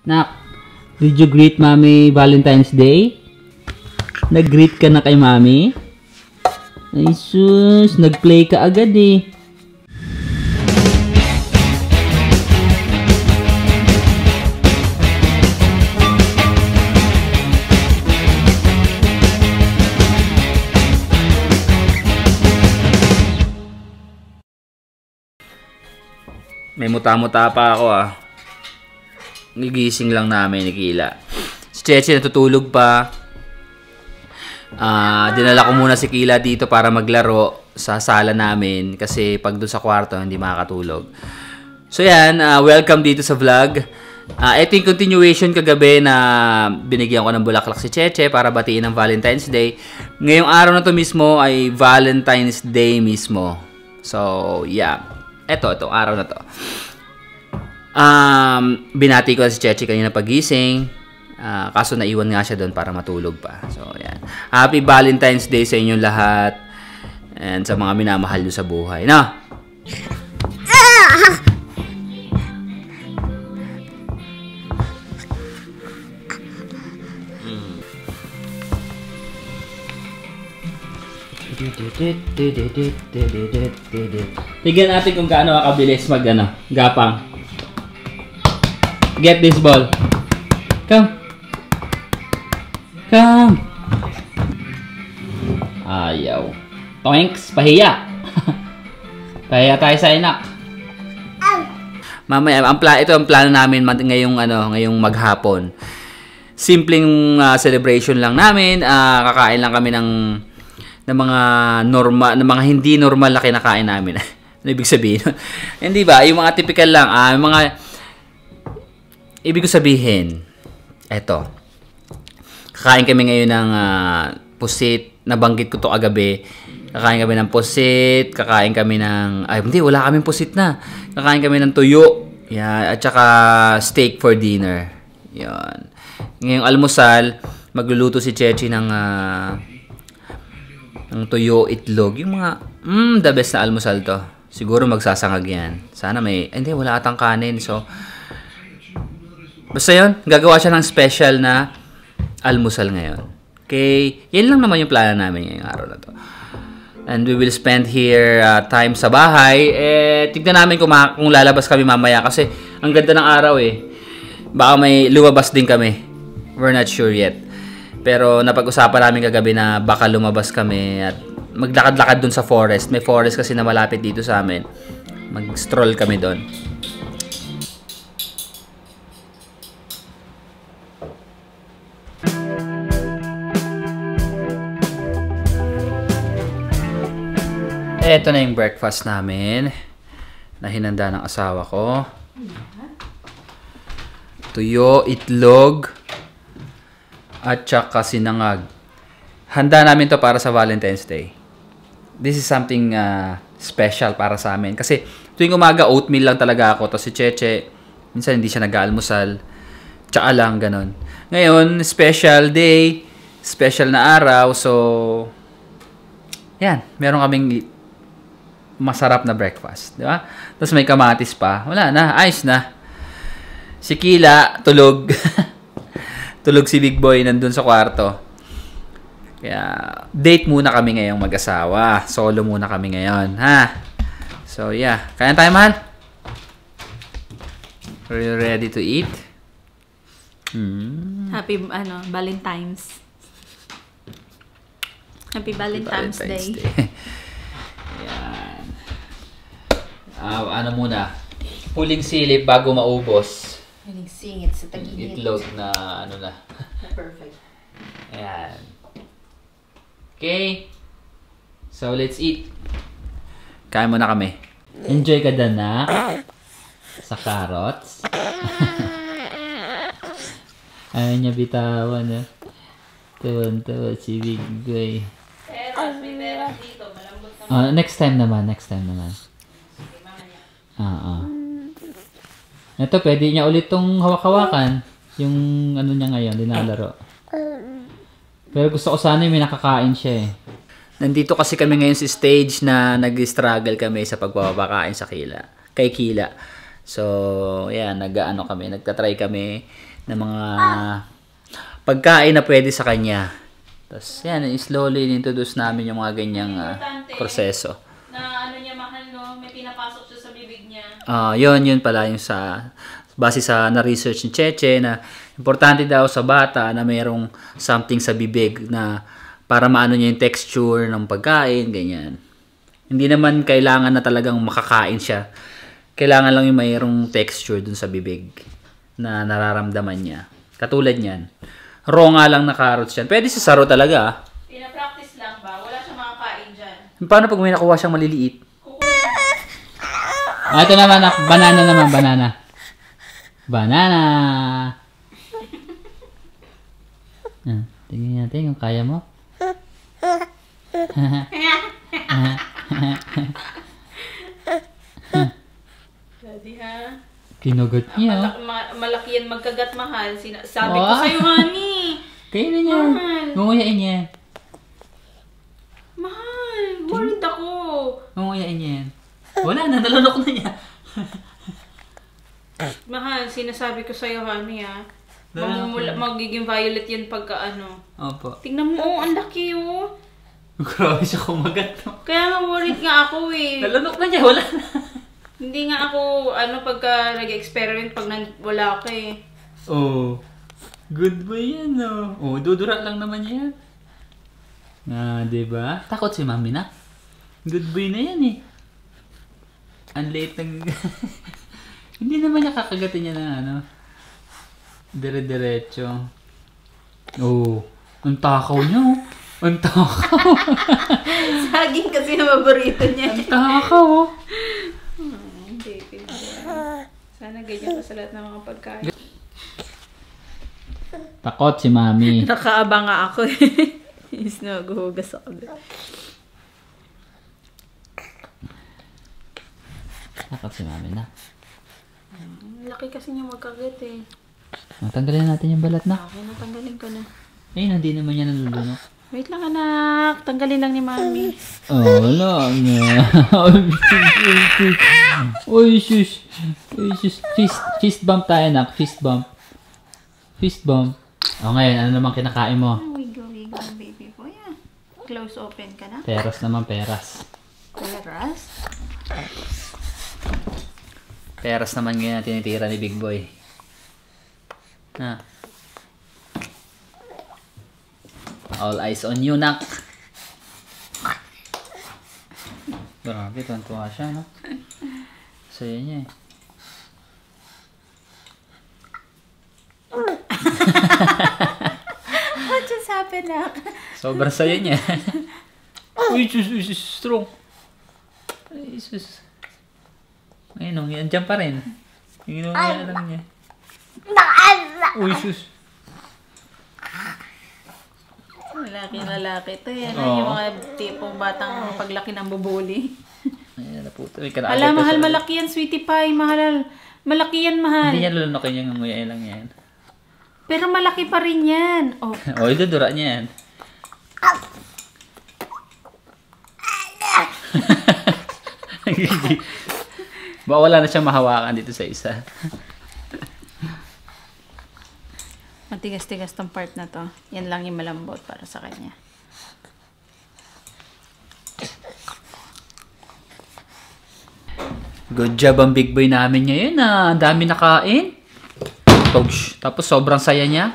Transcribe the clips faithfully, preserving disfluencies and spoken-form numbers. Nak, did you greet Mommy Valentine's Day? Nag-greet ka na kay Mommy? Ay sus, nag-play ka agad eh. May muta-muta pa ako ah. Nagising lang namin ni Kila. Si Cheche natutulog pa. Ah, dinala ko muna si Kila dito para maglaro sa sala namin. Kasi pag doon sa kwarto, hindi makakatulog. So yan, uh, welcome dito sa vlog. Uh, ito yung continuation kagabi na binigyan ko ng bulaklak si Cheche para batiin ang Valentine's Day. Ngayong araw na to mismo ay Valentine's Day mismo. So yeah. Eto, itong araw na to. Um, binati ko si Cheche kanina pagising. Uh, kaso naiwan nga siya doon para matulog pa. So, yan. Happy Valentine's Day sa inyong lahat. And sa mga minamahal nyo sa buhay. No? Tignan natin kung gaano makabilis mag ano, gapang. Get this ball. Come. Come. Ayaw. Toinks, pahiya. Pahiya tayo sa inak. Mamaya, ang pla ito ang plano namin ngayong ano, ngayong maghapon. Simpleng uh, celebration lang namin, uh, kakain lang kami ng ng mga normal, ng mga hindi normal na kinakain namin. Ano ibig sabihin? Hindi ba? Yung mga typical lang, ah, mga ibig ko sabihin, eto. Kakain kami ngayon ng uh, pusit. Nabanggit ko to kagabi. Kakain kami ng pusit, kakain kami ng ay hindi, wala kaming pusit na. Kakain kami ng tuyo. Yeah, at saka steak for dinner. 'Yon. Ngayong almusal, magluluto si Cheche ng uh, ang tuyo, itlog, yung mga mm, the best na almusal to. Siguro magsasangag yan. Sana may, hindi, wala atang kanin. So, basta yun, gagawa siya ng special na almusal ngayon. Okay, yan lang naman yung plano namin ngayong araw na to. And we will spend here uh, time sa bahay. Eh, tignan namin kung, kung lalabas kami mamaya. Kasi, ang ganda ng araw eh. Baka may lumabas din kami. We're not sure yet. Pero napag-usapan namin kagabi na baka lumabas kami at maglakad-lakad dun sa forest. May forest kasi na malapit dito sa amin. Mag-stroll kami dun. Eto na yung breakfast namin na hinanda ng asawa ko. Tuyo, itlog, at saka sinangag. Handa namin to para sa Valentine's Day. This is something uh, special para sa amin. Kasi tuwing umaga, oatmeal lang talaga ako. Tapos si Cheche, minsan hindi siya nag-aalmusal. Tsaka lang, ganun. Ngayon, special day, special na araw. So, yan. Meron kaming masarap na breakfast. Di ba? Tapos may kamatis pa. Wala na, ayos na. Si Kila, tulog. Tulog si Big Boy, nandun sa kwarto. Kaya, date muna kami ngayong mag-asawa. Solo muna kami ngayon, ha? So, yeah. Kaya tayo, mahal? Are you ready to eat? Hmm. Happy, ano, Valentine's. Happy Valentine's, Happy Valentine's Day. Day. Ayan. Uh, ano muna? Puling silip bago maubos. Singit sa tagilid. Itlog na ano na. Perfect. Ayan. Okay. So, let's eat. Kain muna kami. Enjoy ka dyan na. Sa carrots. Ayaw niya bitawan na. Tuwan-tuwan si Big Boy. Oh, next time naman. Next time naman. Oo. Uh -uh. Ito, pwede niya ulit itong hawak-hawakan. Yung ano niya ngayon, dinalaro. Pero gusto ko sana yung may nakakain siya eh. Nandito kasi kami ngayon sa stage na nag-struggle kami sa pagpapakain sa Kila. Kay Kila. So, ayan, nag-ano kami, nagtatry kami ng mga pagkain na pwede sa kanya. Tapos, ayan, slowly inintroduce namin yung mga ganyang uh, proseso. Na ano niya mahal, no? May pinapasok siya sa bibig niya. Ah, uh, yun, yun pala yung sa, base sa na-research ni Cheche, na importante daw sa bata na mayroong something sa bibig na para maano niya yung texture ng pagkain, ganyan. Hindi naman kailangan na talagang makakain siya. Kailangan lang yung mayroong texture dun sa bibig na nararamdaman niya. Katulad niyan. Raw nga lang na carrots yan. Pwede sa saro talaga. Pinapractice lang ba? Wala siyang makakain dyan. Paano pag may nakuha siyang maliliit? Ah, ito naman. Banana naman. Banana. Banana. Ah, tingnan natin kung kaya mo. Daddy, ha? Kinugot niya. Malak malaki yan magkagat, mahal. Sina sabi oh. ko sa'yo, honey. Kaya na niya. Ngunguyain niya. Mahal, worried ako. Ngunguyain niya. Wala na, nalunok na niya. Mahal, sinasabi ko sa'yo, honey, ha? Mamumula, magiging violet yan pagka ano. Opo. Tingnan mo, oh, ang laki, oh. Grabe siya kumagat. No? Kaya ma-worried nga ako, eh. Nalunok na niya, wala na. Hindi nga ako, ano, pagka nag-experiment, pag nang, wala ako eh. Oh, good boy yan, oh. Oh, dudura lang naman yan. Ah, diba? Takot si mami na. Good boy na yan eh. Ang late ng... Hindi naman nakakagatin niya ng ano. Dire-diretso. Oh, ang takaw niya, oh. Ang takaw. Saging kasi na maborito niya. Ang takaw, oh. Sana ganyan pa sa lahat ng mga pagkain. Takot si mami. Nakaabang nga ako eh. Is naghuhugas ako. Takot si mami na. Laki kasi niya magkagat eh. Matanggalin natin yung balat na. Okay, natanggalin ko na. Eh, hindi naman niya nalulunok. Wait lang anak, tanggalin lang ni mami. Oh, wala nga. Uy, shush. Uy, shush. Fist, fist bump tayo anak, fist bump. Fist bump. O ngayon, ano naman kinakain mo? Wiggle, wiggle, baby boy. Yeah. Close open ka na. Peras naman, peras. Peras? Peras naman ngayon na tinitira ni Big Boy. Ha? Ah. All eyes on you, nak. Grabe, tuwan-tuwa siya, no? Saya niya eh. What just happened, nak? Sobrang saya niya. Uy, sus, sus, strong. Ay, sus. Ayun, nandiyan pa rin. Inom niya lang niya. Uy, sus. Lalaki-lalaki ito yan. Oh. Yung mga tipong batang paglaki ng bubuli. Ayan, naputo. Ala, mahal, so, malaki yan, sweetie pie. Mahal, malaki yan, mahal. Hindi yan lulunokin yan, ngamuyain lang yan. Pero malaki pa rin yan. Oh, oh idudura niya yan. Ba, wala na siyang mahawakan dito sa isa. Matigas-tigas tong part na to. Yan lang yung malambot para sa kanya. Good job ang big boy namin ngayon. Ah. Ang dami nakain. Tapos sobrang saya niya.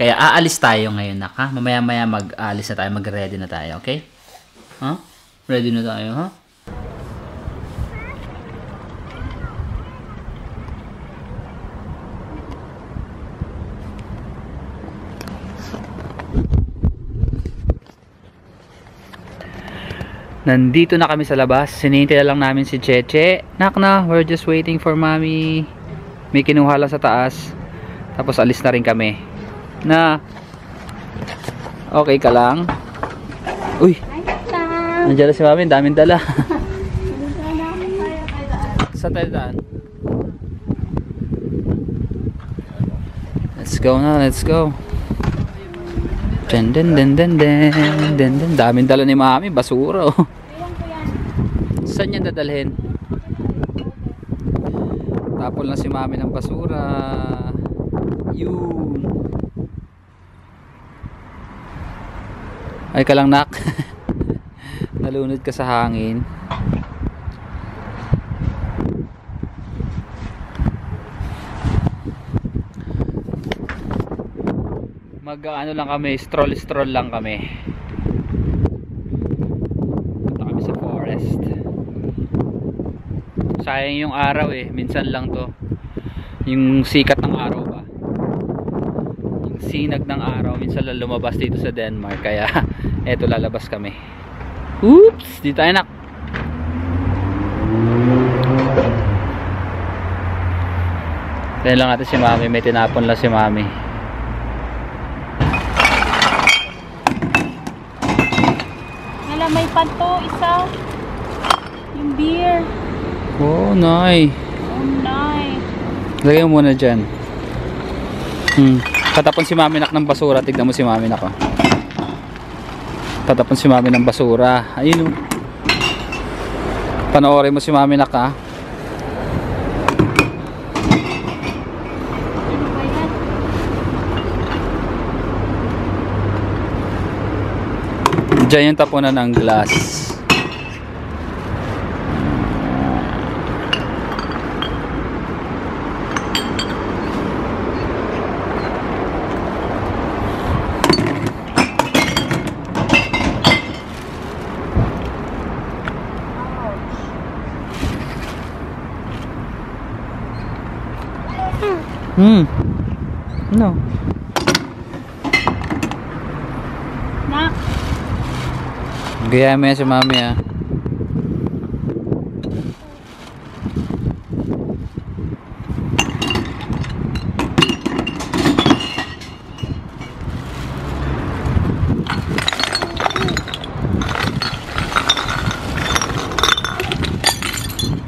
Kaya aalis tayo ngayon. Ha? Mamaya-maya mag-aalis na tayo. Mag-ready na tayo. Okay? Huh? Ready na tayo. Huh? Nandito na kami sa labas. Sinihintay lang namin si Cheche. Nak na, we're just waiting for mommy. May kinuha lang sa taas. Tapos alis na rin kami. Na, okay ka lang? Uy, nandiyan na si mami. Daming dala. Sa taldaan. Let's go na, let's go. Den den den den den den den. Daming dala ni mami. Basura, oh. Saan yan dadalhin? Nagtatapon lang si mami ng basura. Yun. Ay ka lang, nak. Nalunod ka sa hangin. Mag-ano lang kami, stroll-stroll lang kami. Punta kami sa forest. Sayang yung araw eh, minsan lang to. Yung sikat ng araw ba? Yung sinag ng araw, minsan lang lumabas dito sa Denmark. Kaya, eto lalabas kami. Oops! Di tayo nak. Tayo lang natin si mami, may tinapon lang si mami. May panto, isa. Yung beer. Oh, nay. Oh, nay. Lagay mo muna dyan. Hmm. Tatapon si mami nak ng basura. Tignan mo si mami nak. Tatapon si mami ng basura. Ayun. Panoorin mo si mami nak, ha. Diyan yung tapunan ng glass. Hmm. No. Gaya mo yan si mami, ha.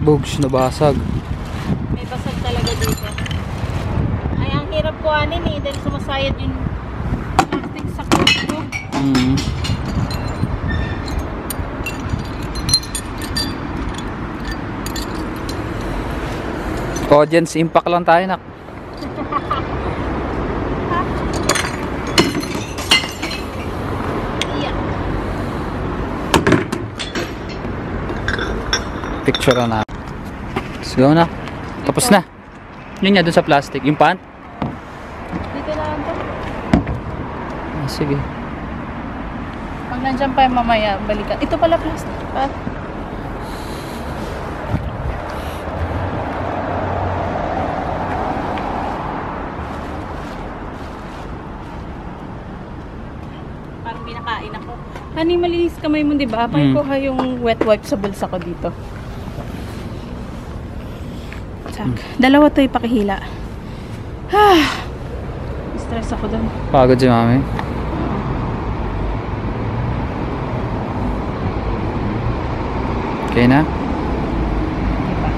Bugs, nabasag. May basag talaga dito. Ay, ang hirap kuhanin eh. Dahil sumasayad yung plastic sa kubo. Mm-hmm. Audience impact lang tayo, nak. Picture na. Let's go na. Tapos na. Yun nga dun sa plastic. Yung pant. Dito na lang to. Ah, sige. Pag nandiyan pa yung mamaya, balikan. Ito pala plastic. Pant. Ani, malinis kamay mo, diba? Apay ko ha yung wet wipe sa bulsa ko dito. Tsak. Dalawa to ipakihila. Ah. Stress ako dun. Pagod si mami. Okay na? Okay pa.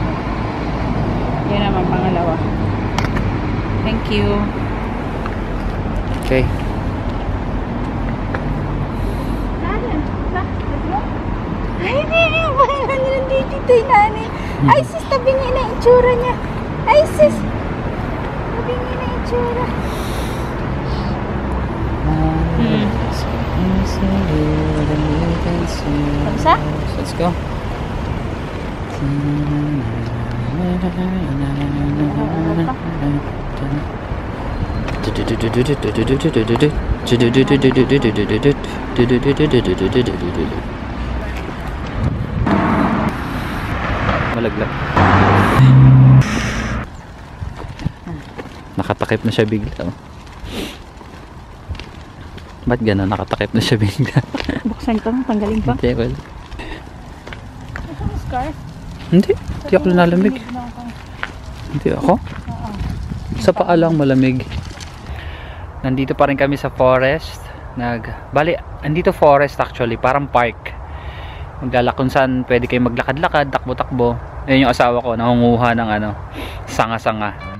Yan naman, pangalawa. Thank you. Okay. Ito yung nani. Ay sis, tabi niya na itsura niya. Ay sis, tabi niya na itsura. Hmm. Tapos ha? Let's go. Malaglag. Nakatakip na siya bigla. Ba't gano'n? Nakatakip na siya bigla. Buksan ko, tanggalin pa. Hindi ko alam. Ito mo scarf? Hindi, hindi ako nalamig. Hindi ako? Sa paa lang malamig. Nandito pa rin kami sa forest. Nag... Bali, nandito forest actually, parang park. Maglalakon saan, pwede kayo maglakad-lakad, takbo-takbo. Ayun yung asawa ko, nangunguha ng ano, sanga-sanga.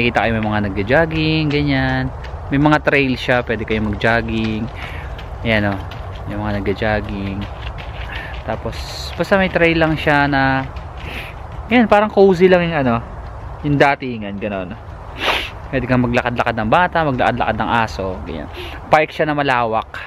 makikita kayo may mga nagja-jogging, ganyan. May mga trail siya, pwede kayo mag-jogging. Ayan o, may mga nagja-jogging. Tapos, basta may trail lang siya na, ayan, parang cozy lang yung ano, yung datingan, gano'n. Pwede kang maglakad-lakad ng bata, maglakad-lakad ng aso, ganyan. Park siya na malawak.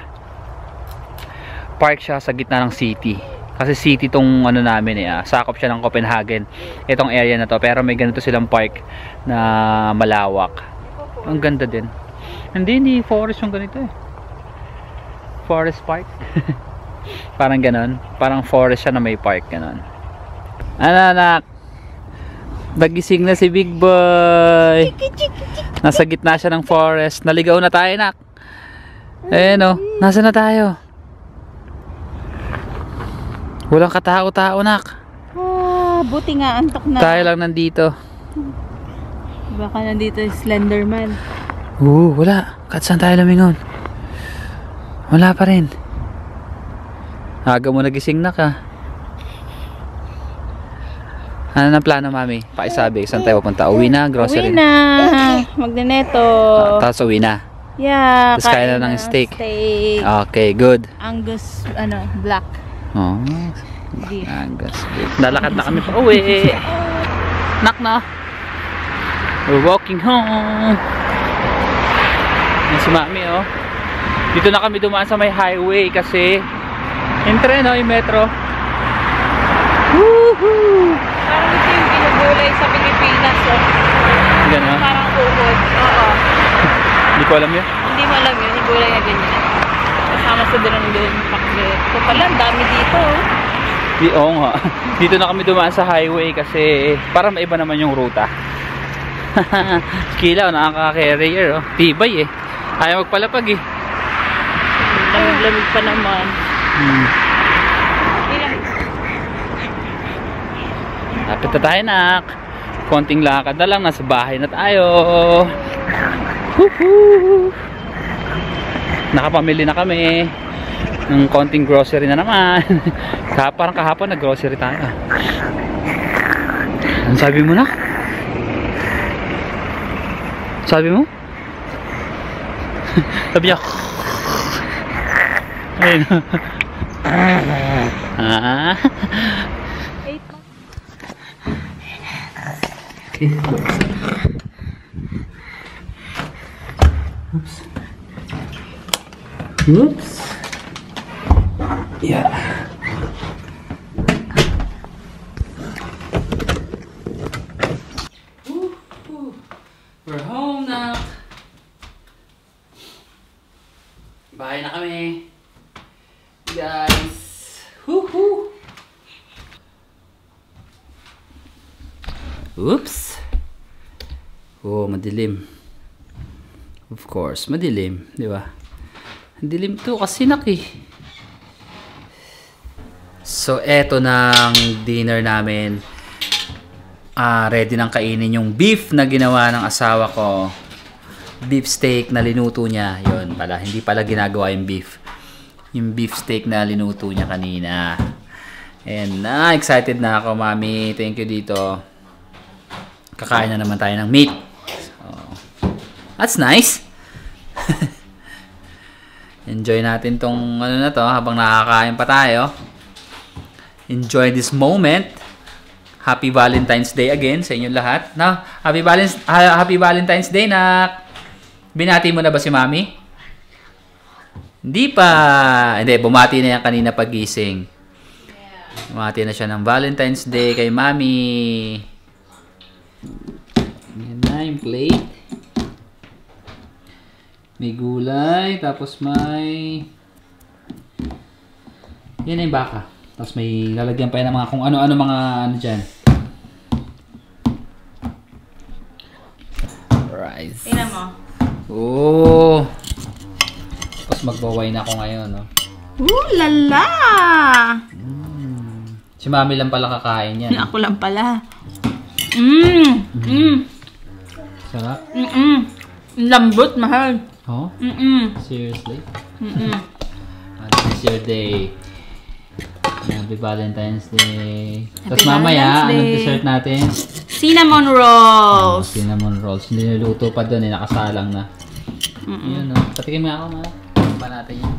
Park siya sa gitna ng city. Kasi city tong ano namin eh, ah. Sakop siya ng Copenhagen, itong area na to, pero may ganito silang park na malawak. Ang ganda din. Hindi, hindi forest yung ganito eh. Forest park. Parang ganon. Parang forest siya na may park, ganon. Ano anak? Nagising na si Big Boy. Nasa gitna siya ng forest. Naligaw na tayo nak. Ayan o, nasa na tayo? Walang katao-tao nak. Ah, buti nga antok na. Tayo lang nandito. Baka nandito yung Slenderman. Oo, wala. Kahit saan tayo lumingon. Wala pa rin. Aga mo nagising nak ha. Ano na plano mami? Pakisabi, saan tayo papunta? Uwi na, grocery. Uwi na. Magneneto. Uh, Tapos uwi na. Yeah, tapos kain na ng steak. steak. Okay, good. Angus, ano, black. Oh, Angus. Lalakad na kami pa uwi. Nak na. We're walking home. Yan si mami oh. Dito na kami dumaan sa may highway kasi yung tren oh, yung metro. Woohoo! Parang ito yung binubulay sa Pilipinas oh. Gano'n? Parang uhod. Oo. Hindi ko alam yun? Hindi mo alam yun. Yung bulay na ganyan. Kasama sa doon doon. So pala, dami dito. Di, oo nga. Dito na kami dumaan sa highway kasi para maiba naman yung ruta. Kila, nakaka-carrier. Oh. Tibay eh. Ayaw magpalapag eh. Lamig-lamig pa naman. Hmm. Lapit na tayo nak. Konting lakad na lang. Nasa bahay na tayo. Woohoo! Nakapamili na kami ng konting grocery na naman. Parang kahapon na grocery tayo. Ano sabi mo na? Sabi mo? Sabi niya ayun. Ah. Oops. Oops. Yeah. Woo, woo. We're home now. Bye na kami. Guys. Woo hoo. Oops. Oh, madilim. Of course, madilim, di ba? Madilim to kasi naki. So, eto ng dinner namin. Uh, ready nang kainin yung beef na ginawa ng asawa ko. Beef steak na linuto niya. Yun pala. Hindi pala ginagawa yung beef. Yung beef steak na linuto niya kanina. And, ah, excited na ako, mami. Thank you dito. Kakain na naman tayo ng meat. So, that's nice. Enjoy natin tong ano na to habang nakakain pa tayo. Enjoy this moment. Happy Valentine's Day again sa inyo lahat. No? Happy, Valens, ha Happy Valentine's Day na. Binati mo na ba si Mami? Hindi pa. Hindi, bumati na yan kanina pagising. Bumati na siya ng Valentine's Day kay Mami. Yan na yung plate. May gulay. Tapos may yan na yung baka. Tapos may lalagyan pa yan ng mga kung ano-ano mga ano dyan. Rice. Tingnan mo. Oo. Tapos magbawain ako ngayon. No? Ooh, lala! Mm. Si mami lang pala kakain yan. Ako lang pala. Mmm! Mmm! Sarap? Mmm! Lambot, mahal. Oh? Mmm! Seriously? Mmm! This is your day. Happy Valentine's Day. Happy Tapos mamaya, Valentine's Day. Anong dessert natin? Cinnamon rolls. Oh, cinnamon rolls. Niluluto pa doon eh. Nakasalang na. Mm -mm. Yan, oh. Patikim nga ako, ma. Pa natin yan.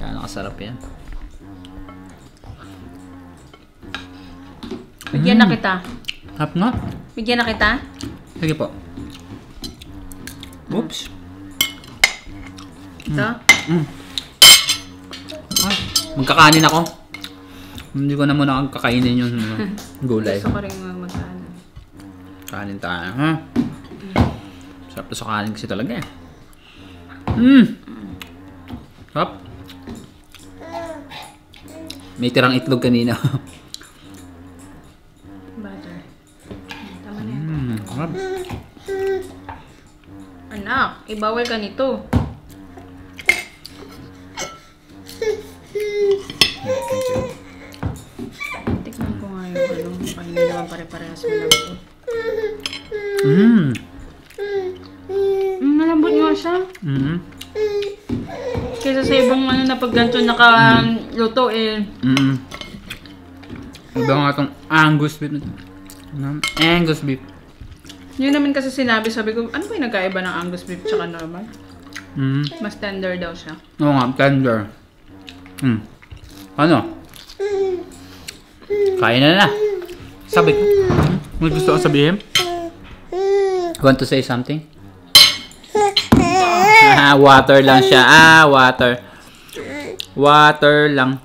Yan, nakasarap yan. Bigyan mm. na kita. Hap na. Bigyan na kita. Sige po. Oops. Ito? Mm. Ay, magkakanin ako. Hindi ko na muna akong kakainin yung gulay. Gusto ko rin magkanin. Kanin tayo. Ha? Sarap na sa kanin kasi talaga eh. Mmm! Sarap. May tirang itlog kanina. Butter. Tama na yan. Mmm, sarap. Anak, ibawal ka nito. Tikman ko nga yung balong. Baka hindi naman pare-parehas mo lang ito. Mmm! Mmm, nalambot nga siya. Mmm. Kaysa sa ibang ano na pag ganito nakaluto eh. Mmm. Iba nga itong Angus beef. Angus beef. Yun naman kasi sinabi, sabi ko, ano ba yung nagkaiba ng Angus beef tsaka normal? Mmm. Mas tender daw siya. Oo nga, tender. Hmm. Ano? Kain na na. Sabi ko. May gusto ko sabihin? Want to say something? Ah, water lang siya. Ah, water. Water lang.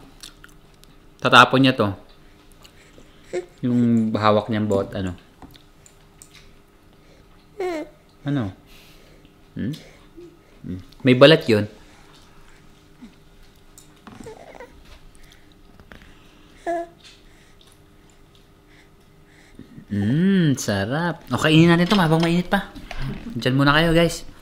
Tatapon niya to. Yung hawak niyang bot. Ano? Ano? Hmm? May balat yun. Mmm, sarap. O, kainin natin ito habang mainit pa. Diyan muna kayo, guys.